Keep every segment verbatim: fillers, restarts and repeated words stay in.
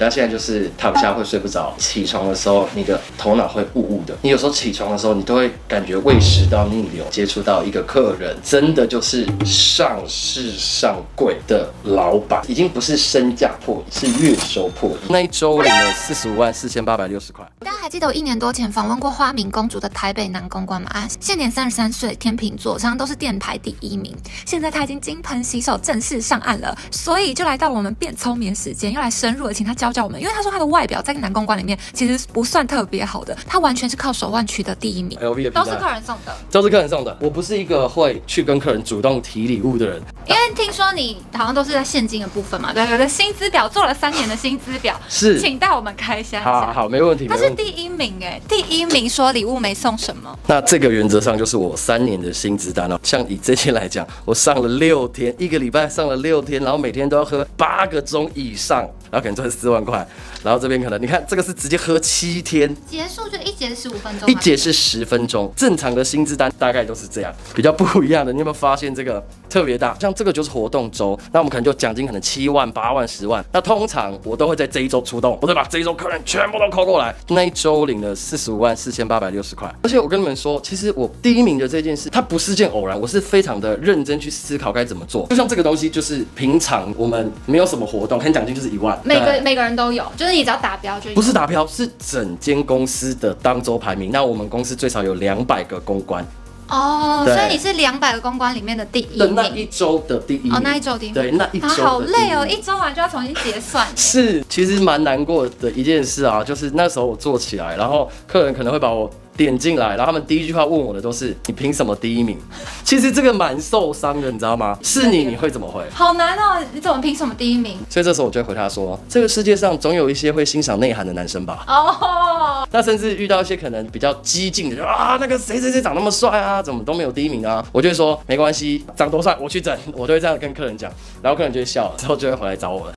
那现在就是躺下会睡不着，起床的时候你的头脑会雾雾的。你有时候起床的时候，你都会感觉胃食道逆流，接触到一个客人，真的就是上市上柜的老板，已经不是身价破亿，是月收破亿。那一周领了四十五万四千八百六十块。大家还记得我一年多前访问过花名公主的台北男公关吗？啊，现年三十三岁，天秤座，常常都是电台第一名。现在他已经金盆洗手，正式上岸了，所以就来到我们变聪明时间，要来深入的请他教教我们，因为他说他的外表在男公关里面其实不算特别好的，他完全是靠手腕取得第一名， L V 的都是客人送的，都是客人送的。我不是一个会去跟客人主动提礼物的人，因为听说你好像都是在现金的部分嘛，对，有的薪资表做了三年的薪资表，是，请带我们开箱一下。好，好，没问题。他是第一名哎，第一名说礼物没送什么，那这个原则上就是我三年的薪资单了。像以这些来讲，我上了六天，一个礼拜上了六天，然后每天都要喝八个钟以上，然后可能赚四万。 块，然后这边可能你看这个是直接喝七天，结束就一节十五分钟，一节是十分钟。正常的薪资单大概都是这样，比较不一样的，你有没有发现这个特别大？像这个就是活动周，那我们可能就奖金可能七万、八万、十万。那通常我都会在这一周出动，我就把这一周客人全部都扣过来。那一周领了四十五万四千八百六十块。而且我跟你们说，其实我第一名的这件事，它不是件偶然，我是非常的认真去思考该怎么做。就像这个东西，就是平常我们没有什么活动，可能奖金就是一万，每个每个人。 都有，就是你只要达标就有。不是达标，是整间公司的当周排名。那我们公司最少有两百个公关。 哦， oh, 所以你是两百个公关里面的第一名，那一周的第一名，哦，那一周第一名，对，那一周、啊、好累哦，一周完就要重新结算。是，其实蛮难过的一件事啊，就是那时候我做起来，然后客人可能会把我点进来，然后他们第一句话问我的都是你凭什么第一名？其实这个蛮受伤的，你知道吗？是你，你会怎么回？好难哦，你怎么凭什么第一名？所以这时候我就回他说，这个世界上总有一些会欣赏内涵的男生吧。哦， oh. 那甚至遇到一些可能比较激进的，就啊那个谁谁谁长那么帅啊。 他怎么都没有第一名啊？我就会说没关系，长多帅我去整，我都会这样跟客人讲，然后客人就会笑了，之后就会回来找我了。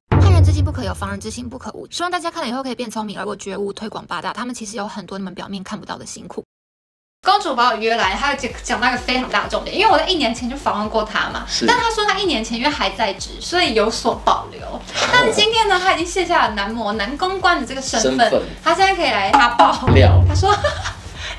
知心不可有，防人之心不可无。希望大家看了以后可以变聪明，而我觉悟，推广八大。他们其实有很多你们表面看不到的辛苦。公主把我约来，她讲讲到一个非常大的重点，因为我在一年前就访问过她嘛，但她说她一年前因为还在职，所以有所保留。但今天呢，她已经卸下了男模、男公关的这个身份，身份她现在可以来她爆料。她说。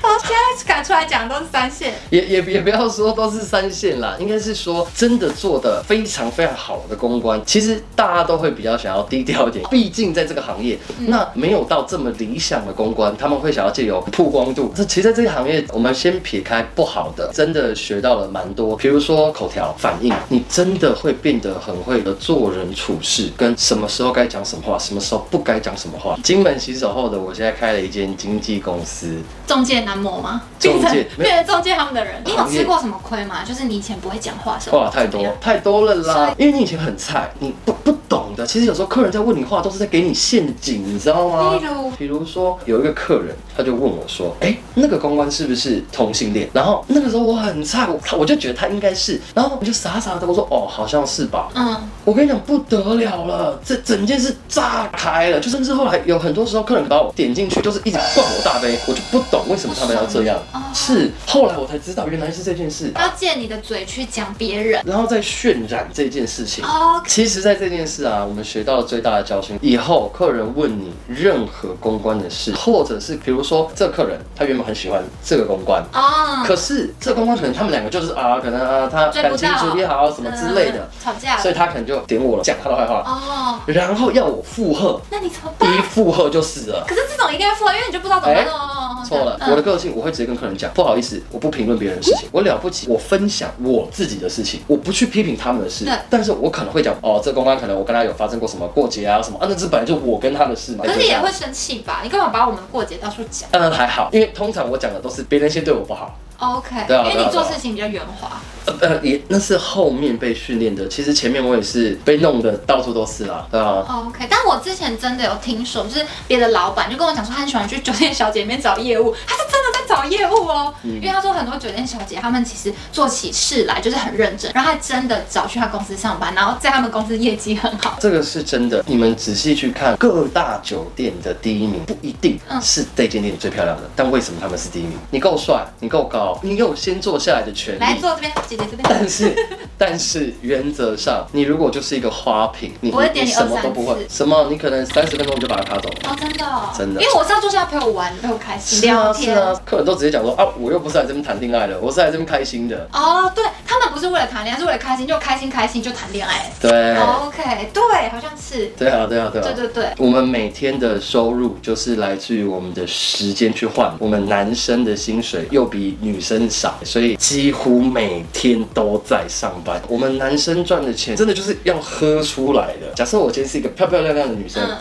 他现在敢出来讲都是三线，也也也不要说都是三线啦，应该是说真的做的非常非常好的公关，其实大家都会比较想要低调一点，毕竟在这个行业，那没有到这么理想的公关，他们会想要借由曝光度。这其实在这个行业，我们先撇开不好的，真的学到了蛮多，比如说口条、反应，你真的会变得很会的做人处事，跟什么时候该讲什么话，什么时候不该讲什么话。金门洗手后的我现在开了一间经纪公司，中介。 男模吗？中介，变成中介他们的人。你有吃过什么亏吗？就是你以前不会讲话什么？哇，太多太多了啦！因为你以前很菜，你不不懂的。其实有时候客人在问你话，都是在给你陷阱，你知道吗？例如，比如说有一个客人，他就问我说：“哎、欸，那个公关是不是同性恋？”然后那个时候我很菜，我我就觉得他应该是，然后我就傻傻的我说：“哦，好像是吧。”嗯，我跟你讲不得了了，这整件事炸开了。就甚至后来有很多时候客人把我点进去，就是一直灌我大杯，我就不懂为什么。 他们要这样，哦、是后来我才知道原来是这件事，要借你的嘴去讲别人，然后再渲染这件事情。哦， okay、其实，在这件事啊，我们学到最大的教训，以后客人问你任何公关的事，或者是比如说这个客人他原本很喜欢这个公关啊，哦、可是这个公关可能他们两个就是啊，可能啊他感情处理好什么之类的、呃、吵架，所以他可能就点我了，讲他的坏话哦，然后要我附和，那你怎么办？一附和就死了。可是这种一定要附和，因为你就不知道怎么弄、欸。错了，嗯、我的。 个性我会直接跟客人讲，不好意思，我不评论别人的事情，我了不起，我分享我自己的事情，我不去批评他们的事。但是我可能会讲，哦，这公关可能我跟他有发生过什么过节啊什么，啊，那这本来就我跟他的事嘛。可是你也会生气吧？你干嘛把我们过节到处讲？当然还好，因为通常我讲的都是别人先对我不好。 OK， 对啊，因为你做事情比较圆滑。呃，也那是后面被训练的，其实前面我也是被弄得到处都是啦，对啊。OK， 但我之前真的有听说，就是别的老板就跟我讲说，他很喜欢去酒店小姐里面找业务，他是真的在找业务哦，嗯、因为他说很多酒店小姐他们其实做起事来就是很认真，然后他真的找去他公司上班，然后在他们公司业绩很好，这个是真的。你们仔细去看各大酒店的第一名，不一定是这间店最漂亮的，嗯、但为什么他们是第一名？你够帅，你够高。到你有先坐下来的权利。来坐这边，姐姐这边。但是，但是原则上，你如果就是一个花瓶，你你什么都不会，什么你可能三十分钟你就把它卡走了。哦，真的，真的。因为我是要坐下来陪我玩，陪我开心聊天。是啊，客人都直接讲说啊，我又不是来这边谈恋爱的，我是来这边开心的。哦，对他们不是为了谈恋爱，是为了开心，就开心开心就谈恋爱。对 ，OK， 对，好像是。对啊，对啊，对啊。对对对，我们每天的收入就是来自于我们的时间去换，我们男生的薪水又比女生少，所以几乎每天都在上班。我们男生赚的钱真的就是要喝出来的。假设我今天是一个漂漂亮亮的女生，嗯、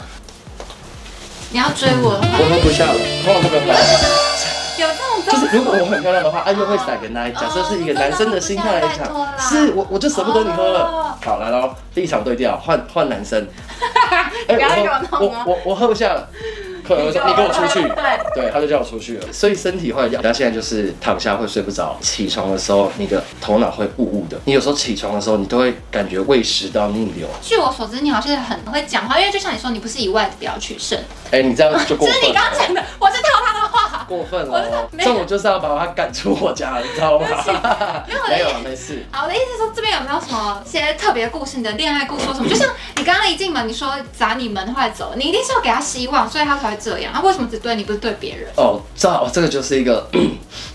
你要追我，我喝不下了，我不敢来。有这种就是如果我很漂亮的话，哎、啊，又会甩个奶。假设是一个男生的心态来讲，哦、是我我就舍不得你喝了。哦、好，来喽，立场对调，换换男生。哎、欸，我我我我喝不下了。客人说：“你跟我出去。”对，对，他就叫我出去了。所以身体坏掉，他现在就是躺下会睡不着，起床的时候你的头脑会雾雾的。你有时候起床的时候，你都会感觉胃食道逆流。据我所知，你好像很会讲话，因为就像你说，你不是以外的表取胜。哎、欸，你这样就过分了。就是你刚刚讲的，我是套他的话。过分了，这我就是要把他赶出我家，你知道吗？没有，没事。好，我的意思是说，这边有没有什么些特别故事？你的恋爱故事，什么？就像你刚刚一进门，你说砸你门坏走，你一定是要给他希望，所以他才会这样。他、啊、为什么只对你，不是对别人？哦，知道，这个就是一个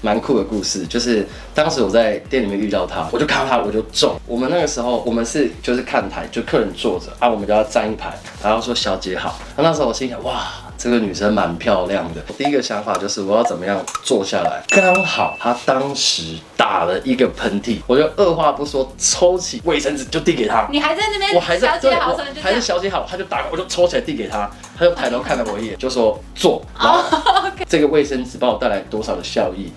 蛮酷的故事。就是当时我在店里面遇到他，我就看到他，我就中。我们那个时候，我们是就是看台，就客人坐着啊，我们就要站一排，然后说小姐好。那时候我心想，哇。这个女生蛮漂亮的，第一个想法就是我要怎么样坐下来。刚好她当时打了一个喷嚏，我就二话不说抽起卫生纸就递给她。你还在那边？我还在，对，我还是小姐好，她就打，我就抽起来递给她，她就抬头看了我一眼，就说坐。然后这个卫生纸帮我带来多少的效益？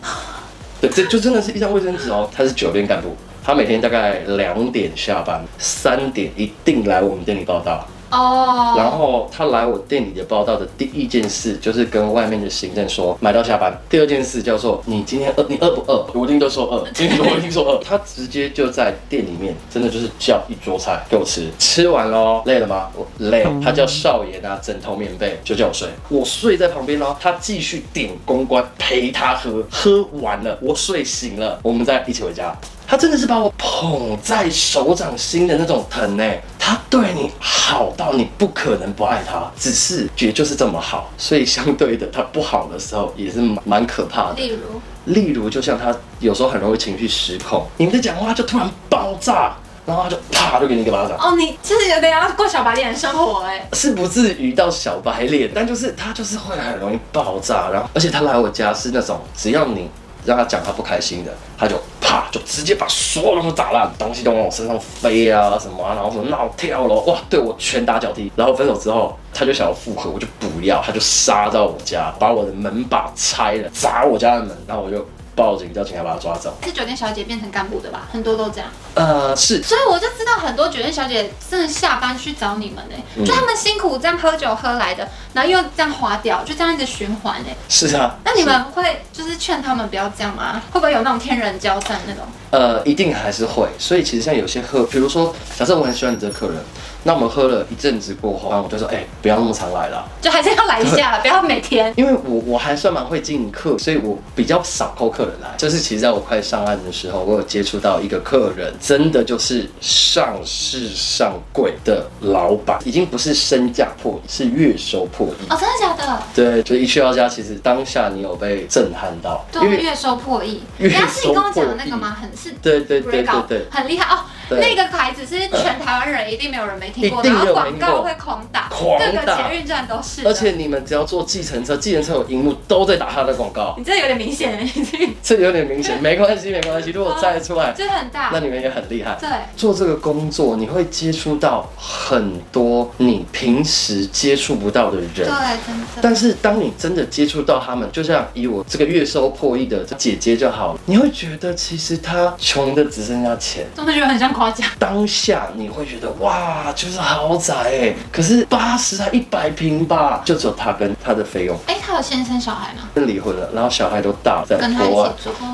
对，这就真的是一张卫生纸哦。她是酒店干部，她每天大概两点下班，三点一定来我们店里报到。哦， oh. 然后他来我店里的报道的第一件事就是跟外面的行政说买到下班。第二件事叫做你今天饿，你饿不饿？我一定都说饿，因为我一定说饿。他直接就在店里面，真的就是叫一桌菜给我吃，吃完喽，累了吗？我累。他叫少爷拿枕头棉被就叫我睡，我睡在旁边喽。他继续点公关陪他喝，喝完了我睡醒了，我们再一起回家。他真的是把我捧在手掌心的那种疼哎，他对你好到你不可能不爱他，只是觉得就是这么好，所以相对的他不好的时候也是蛮可怕的。例如，例如就像他有时候很容易情绪失控，你们在讲话就突然爆炸。然后他就啪就给你一个巴掌。哦，你就是有点要过小白脸生活哎、欸，是不至于到小白脸，但就是他就是会很容易爆炸。然后，而且他来我家是那种只要你让他讲他不开心的，他就。啪！就直接把所有东西砸烂，东西都往我身上飞啊什么啊，然后什么闹跳了，哇，对我拳打脚踢。然后分手之后，他就想要复合，我就不要，他就杀到我家，把我的门把拆了，砸我家的门，然后我就报警叫警察把他抓走。是酒店小姐变成干部的吧？很多都这样。呃，是。所以我就知道很多酒店小姐真的下班去找你们哎、欸，嗯、就他们辛苦这样喝酒喝来的，然后又这样滑掉，就这样一直循环哎、欸。是啊。那你们会就是劝他们不要这样吗？会不会有那种天人交战？那种呃，一定还是会，所以其实像有些喝，比如说，假设我很喜欢你这个客人，那我们喝了一阵子过后，然后我就说，哎、欸，不要那么常来了，就还是要来一下，不要每天。因为我我还算蛮会经营客，所以我比较少扣客人来。就是其实在我快上岸的时候，我有接触到一个客人，真的就是上市上柜的老板，已经不是身价破亿，是月收破亿。哦，真的假的？对，就一去到家，其实当下你有被震撼到，对，因为月收破亿。月收破亿。你刚刚是你跟我讲的那个吗？很。是，对对对对对，很厉害哦！那个牌子是全台湾人一定没有人没听过，然后广告会狂打，各个捷运站都是。而且你们只要坐计程车，计程车有荧幕都在打他的广告。你这有点明显，这有点明显，没关系没关系，如果再出来，这很大，那你们也很厉害。对，做这个工作你会接触到很多你平时接触不到的人，对，真的。但是当你真的接触到他们，就像以我这个月收破亿的姐姐就好了，你会觉得其实她穷的只剩下钱，真的觉得很像。夸奖。当下你会觉得哇，就是豪宅哎、欸，可是八十还一百平吧，就只有他跟他的费用。哎、欸，他有先生小孩吗？离婚了，然后小孩都大，在国外。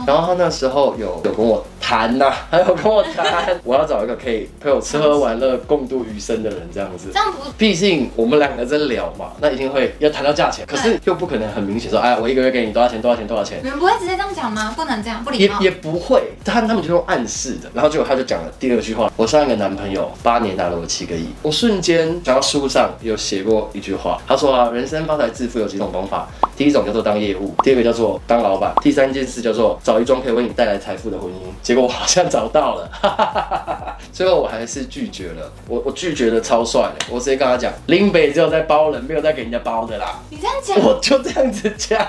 然后他那时候有有跟我谈呐、啊，还有跟我谈，我要找一个可以陪我吃喝玩乐、共度余生的人，这样子。这样不，毕竟我们两个在聊嘛，那一定会要谈到价钱，可是又不可能很明显说，哎，我一个月给你多少钱，多少钱，多少钱。你们不会直接这样讲吗？不能这样，不礼貌。也也不会，他他们就用暗示的，然后结果他就讲了第二句话，我上一个男朋友八年拿了我七个亿，我瞬间想到书上有写过一句话，他说啊，人生发财致富有几种方法，第一种叫做当业务，第二个叫做当老板，第三件事叫做找一桩可以为你带来财富的婚姻。结果我好像找到了，哈哈哈哈，最后我还是拒绝了，我我拒绝的超帅的，我直接跟他讲，林北只有在包人，没有在给人家包的啦。你这样讲，我就这样子讲，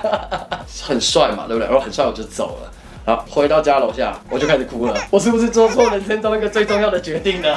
很帅嘛，对不对？然后很帅我就走了。好，回到家楼下我就开始哭了。我是不是做错人生中一个最重要的决定呢？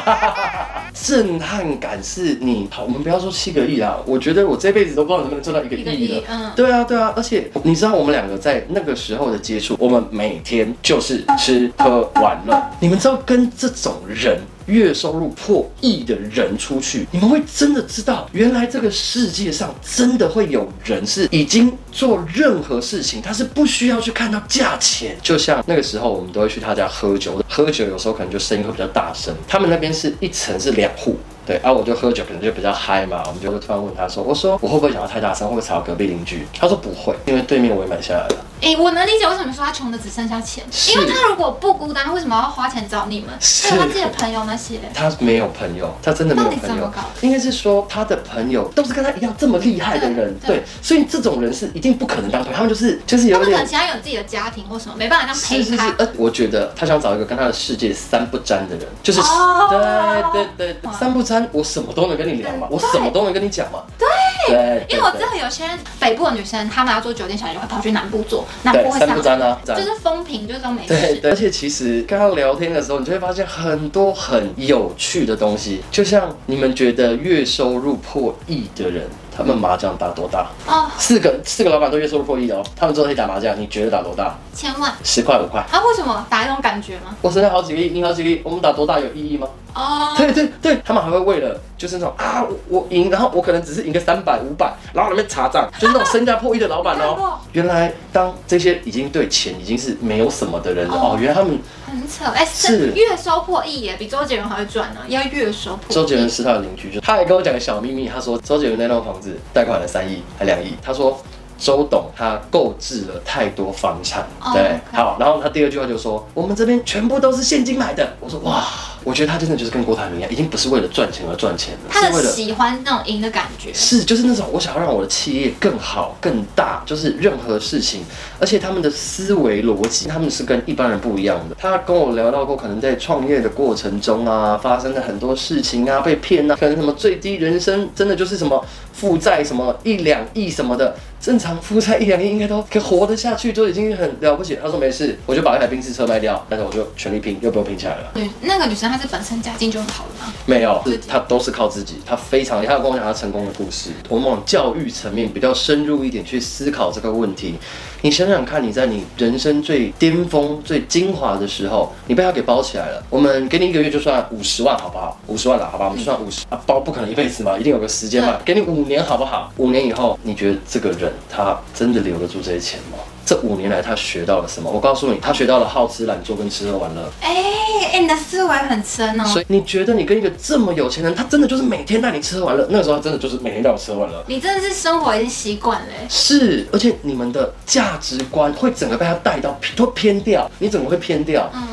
震撼感是你好，我们不要说七个亿啊，我觉得我这辈子都不知道能不能做到一个亿了。嗯，对啊，对啊。而且你知道我们两个在那个时候的接触，我们每天就是吃喝玩乐。你们知道跟这种人，月收入破亿的人出去，你们会真的知道，原来这个世界上真的会有人是已经做任何事情，他是不需要去看到价钱。就像那个时候，我们都会去他家喝酒，喝酒有时候可能就声音会比较大声。他们那边是一层是两户，对啊，我就喝酒可能就比较嗨嘛，我们就会突然问他说，我说我会不会讲到太大声，会不会吵到隔壁邻居？他说不会，因为对面我也买下来了。哎、欸，我能理解为什么说他穷的只剩下钱，因为他如果不孤单，为什么要花钱找你们？是他自己的朋友那些。他没有朋友，他真的没有朋友。应该是说他的朋友都是跟他一样这么厉害的人，对，對對所以这种人是一定不可能当朋友，他们就是就是有点。他们可能其他有自己的家庭或什么，没办法当陪他。是是是，呃，我觉得他想找一个跟他的世界三不沾的人，就是、oh, 对对对，三不沾，我什么都能跟你聊嘛，我什么都能跟你讲嘛。对。对，因为我知道有些人北部的女生，她们要做酒店小姐，就会跑去南部做，南部会上啊，就是风评就是都没事。对对，而且其实跟她聊天的时候，你就会发现很多很有趣的东西。就像你们觉得月收入破亿的人，他们麻将打多大？哦，四个四个老板都月收入破亿哦，他们之后可以打麻将，你觉得打多大？千万、十块、五块。啊，为什么打那种感觉吗？我身上好几个亿，你好几个亿，我们打多大有意义吗？哦，对对对，他们还会为了就是那种啊，我我赢，然后我可能只是赢个三百五百，然后那边查账，就是那种身价破亿的老板哦。原来当这些已经对钱已经是没有什么的人了哦，原来他们很扯哎，是月收破亿耶，比周杰伦还会赚呢，要月收破亿。周杰伦是他的邻居，他还跟我讲个小秘密，他说周杰伦那栋房子贷款了三亿还两亿，他说。周董他购置了太多房产， oh, 对，好，然后他第二句话就说，我们这边全部都是现金买的。我说哇，我觉得他真的就是跟郭台铭一样，已经不是为了赚钱而赚钱了，他是为了喜欢那种赢的感觉，是就是那种我想要让我的企业更好更大，就是任何事情，而且他们的思维逻辑，他们是跟一般人不一样的。他跟我聊到过，可能在创业的过程中啊，发生了很多事情啊，被骗啊，可能什么最低人生真的就是什么负债什么一两亿什么的。正常负债一两亿应该都可以活得下去，就已经很了不起。他说没事，我就把一台宾士车卖掉，但是我就全力拼，又不用拼起来了。对，那个女生她是本身家境就很好的吗？没有，她都是靠自己。她非常，她有跟我讲她成功的故事。我们往教育层面比较深入一点去思考这个问题。你想想看，你在你人生最巅峰、最精华的时候，你被她给包起来了。我们给你一个月就算五十万，好不好？五十万了，好吧，我们就算五十、嗯啊。包不可能一辈子嘛，一定有个时间嘛。给你五年，好不好？五年以后，你觉得这个人？他真的留得住这些钱吗？这五年来他学到了什么？我告诉你，他学到了好吃懒做跟吃喝玩乐。哎、欸欸，你的思维很深哦。所以你觉得你跟一个这么有钱人，他真的就是每天带你吃喝玩乐？那个时候他真的就是每天带我吃喝玩乐。你真的是生活已经习惯了。是，而且你们的价值观会整个被他带到，会偏掉。你怎么会偏掉？嗯。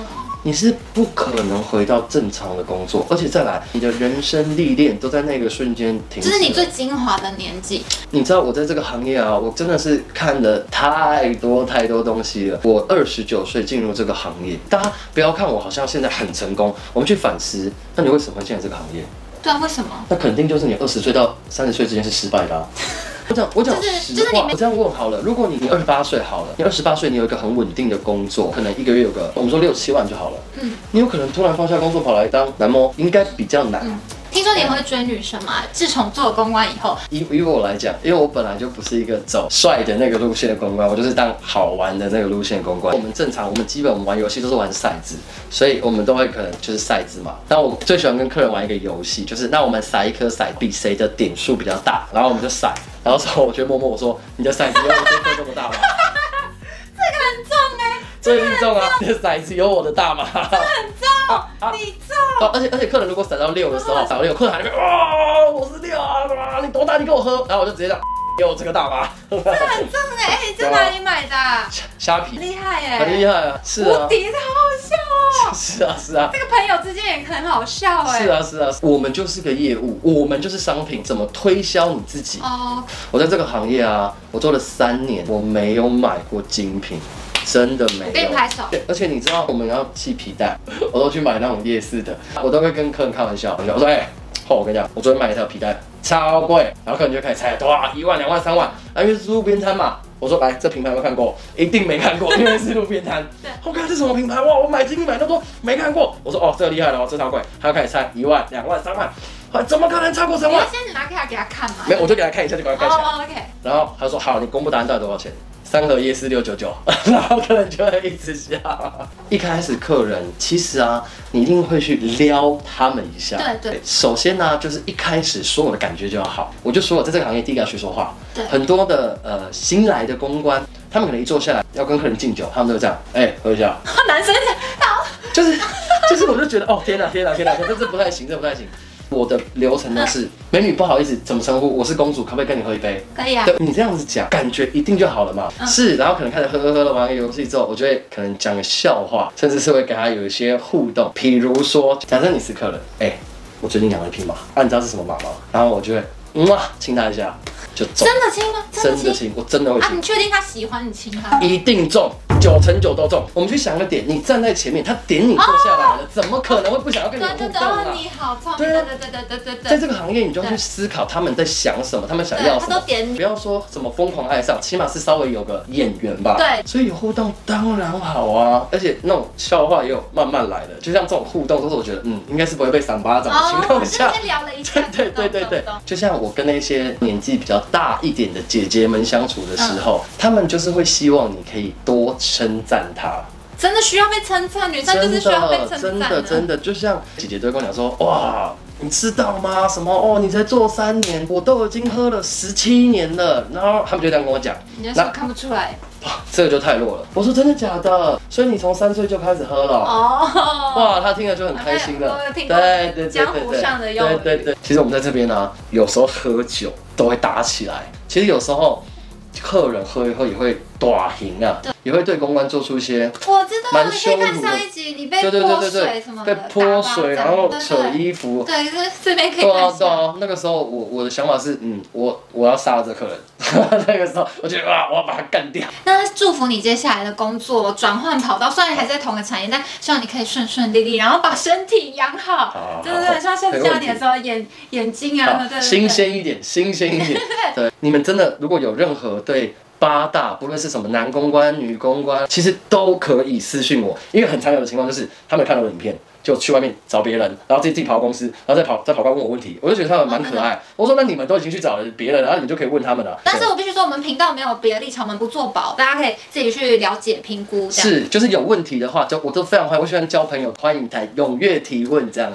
你是不可能回到正常的工作，而且再来，你的人生历练都在那个瞬间停止。这是你最精华的年纪。你知道我在这个行业啊，我真的是看了太多太多东西了。我二十九岁进入这个行业，大家不要看我好像现在很成功，我们去反思，那你为什么会进来这个行业？对啊，为什么？那肯定就是你二十岁到三十岁之间是失败的啊。我讲，我讲实话，我这样问好了。如果你你二十八岁好了，你二十八岁你有一个很稳定的工作，可能一个月有个我们说六七万就好了。嗯，你有可能突然放下工作跑来当男模，应该比较难。嗯听说你会追女生吗？自从做公关以后，以以我来讲，因为我本来就不是一个走帅的那个路线的公关，我就是当好玩的那个路线公关。我们正常，我们基本我们玩游戏都是玩骰子，所以我们都会可能就是骰子嘛。那我最喜欢跟客人玩一个游戏，就是那我们骰一颗骰，比谁的点数比较大，然后我们就骰，然后说我就摸摸我说你的骰子有我这颗这么大吗？这个很重哎、欸，这个很重啊，你的骰子有我的大吗？这个很重。 啊啊、你中、哦！而且而且客人如果甩到六的时候，甩六，客人还在那边哇，我是六啊！你多大？你给我喝！然后我就直接讲，哟，这个大吧？这很正哎、欸，在哪里买的、啊？虾皮，厉害哎、欸，很厉害啊！是啊，无敌，太好笑哦！是啊是啊，这个朋友之间也很好笑哎、欸。是啊是啊，我们就是个业务，我们就是商品，怎么推销你自己？哦，我在这个行业啊，我做了三年，我没有买过精品。 真的没有，给你拍手。对，而且你知道我们要系皮带，我都去买那种夜市的，我都会跟客人开玩笑，我说哎、欸哦，我跟你讲，我昨天买一条皮带，超贵，然后客人就开始猜，哇，一万、两万、三万，啊，因为是路边摊嘛。我说来，这品牌有没有看过？一定没看过，因为是路边摊。对，我看这什么品牌哇，我买精品买那么多，没看过。我说哦，这个厉害了哦，这超贵，他就开始猜一万、两万、三万。 怎么可能超过三万？先拿给他给他看嘛。没有，我就给他看一下，就给他看一下。哦 ，OK。然后他说：“好，你公布答案到底多少钱？三合一四六九九。”然后客人就会一直笑。一开始客人其实啊，你一定会去撩他们一下。对对。首先呢、啊，就是一开始说我的感觉就要好。我就说我在这个行业第一个要学说话。对。很多的呃新来的公关，他们可能一坐下来要跟客人敬酒，他们都这样，哎、欸，喝一下。男生好。就是就是，我就觉得哦，天哪、啊、天哪、啊、天哪、啊，这这不太行，这不太行。 我的流程呢是，美女不好意思，怎么称呼？我是公主，可不可以跟你喝一杯？可以啊。对你这样子讲，感觉一定就好了嘛。嗯、是，然后可能开始喝喝喝了，玩个游戏之后，我就会可能讲个笑话，甚至是会给他有一些互动。比如说，假设你是客人，哎、欸，我最近养了一匹马，啊，你知道是什么马吗？然后我就会，嗯啊，亲他一下，就中。真的亲吗？真的亲，我真的会亲。啊，你确定他喜欢你亲他？一定中。 九成九都中。我们去想一个点，你站在前面，他点你坐下来了，哦、怎么可能会不想要跟你互动啊？你好聪明，对对对对对对。在这个行业，你就要去思考他们在想什么，他们想要什么。他都点你，不要说什么疯狂爱上，起码是稍微有个眼缘吧。对，所以有互动当然好啊，而且那种笑话也有慢慢来的，就像这种互动都是我觉得，嗯，应该是不会被赏巴掌的情况下，先聊了一下。对对对对对，就像我跟那些年纪比较大一点的姐姐们相处的时候，他们就是会希望你可以多。 称赞她，真的需要被称赞，女生就是需要被称赞。真的真的，就像姐姐都跟我讲说，哇，你知道吗？什么哦，你才做三年，我都已经喝了十七年了。然后他们就这样跟我讲，你那看不出来，哇，这个就太弱了。我说真的假的？所以你从三岁就开始喝了哦。哇，他听了就很开心了。对对对，江湖上的用语。对对对，其实我们在这边呢，有时候喝酒都会打起来。其实有时候。 客人喝一喝也会短行啊，也会对公关做出一些我知道，蛮羞辱的。对对对对对，被泼水，然后扯衣服。对，这这边可以看。对啊对啊，那个时候我我的想法是，嗯，我我要杀了这客人。那个时候我觉得啊，我要把他干掉。那祝福你接下来的工作转换跑道，虽然还在同个产业，但希望你可以顺顺利利，然后把身体养好。对对对，像下次教你的时候，眼眼睛啊，对对对，新鲜一点，新鲜一点。对，你们真的如果有任何。 对八大，不论是什么男公关、女公关，其实都可以私讯我，因为很常有的情况就是他们看了我的影片，就去外面找别人，然后自己自己跑公司，然后再跑再跑过来问我问题，我就觉得他们蛮可爱。我说那你们都已经去找了别人，然后你们就可以问他们了。但是我必须说，我们频道没有别的立场，我们不做保，大家可以自己去了解评估。是，就是有问题的话，就我都非常欢迎，我喜欢交朋友，欢迎台踊跃提问这样。